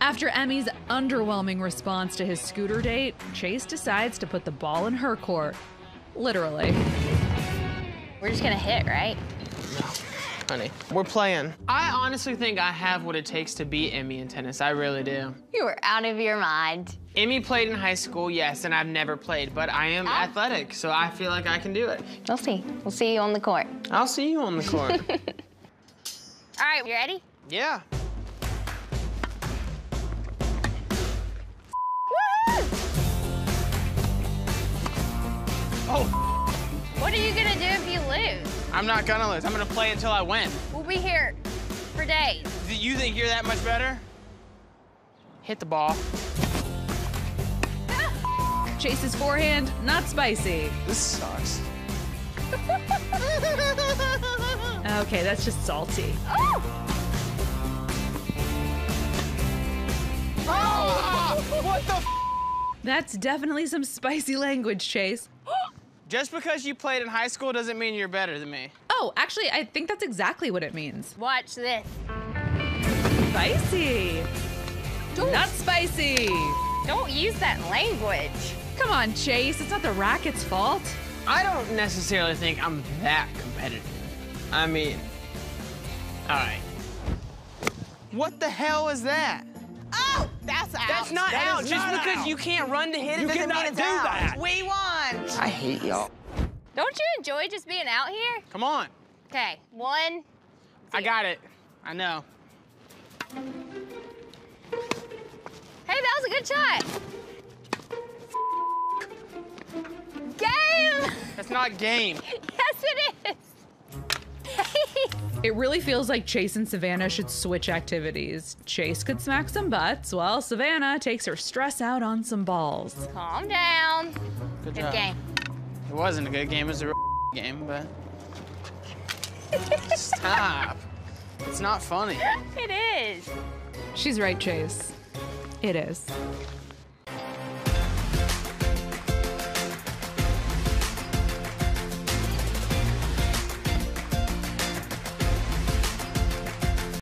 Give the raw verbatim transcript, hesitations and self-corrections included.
After Emmy's underwhelming response to his scooter date, Chase decides to put the ball in her court. Literally. We're just gonna hit, right? No, honey. We're playing. I honestly think I have what it takes to beat Emmy in tennis. I really do. You were out of your mind. Emmy played in high school, yes, and I've never played, but I am ah. athletic, so I feel like I can do it. We'll see. We'll see you on the court. I'll see you on the court. All right, you ready? Yeah. Oh. What are you gonna do if you lose? I'm not gonna lose. I'm gonna play until I win. We'll be here for days. Do you think you're that much better? Hit the ball. Ah. Chase's forehand, not spicy. This sucks. Okay, that's just salty. Oh! Oh! Oh! What the f? That's definitely some spicy language, Chase. Just because you played in high school doesn't mean you're better than me. Oh, actually, I think that's exactly what it means. Watch this. Spicy. Don't. Not spicy. Don't use that language. Come on, Chase. It's not the racket's fault. I don't necessarily think I'm that competitive. I mean, all right. What the hell is that? Oh, that's out. That's not that out. Just not because out. You can't run to hit it you doesn't mean it's do out. That. We won. I hate y'all. Don't you enjoy just being out here? Come on. Okay, one. I got it. I know. Hey, that was a good shot. Game. That's not game. Yes, it is. It really feels like Chase and Savannah should switch activities. Chase could smack some butts, while Savannah takes her stress out on some balls. Calm down. Good, good game. It wasn't a good game. It was a game, but... Stop. It's not funny. It is. She's right, Chase. It is.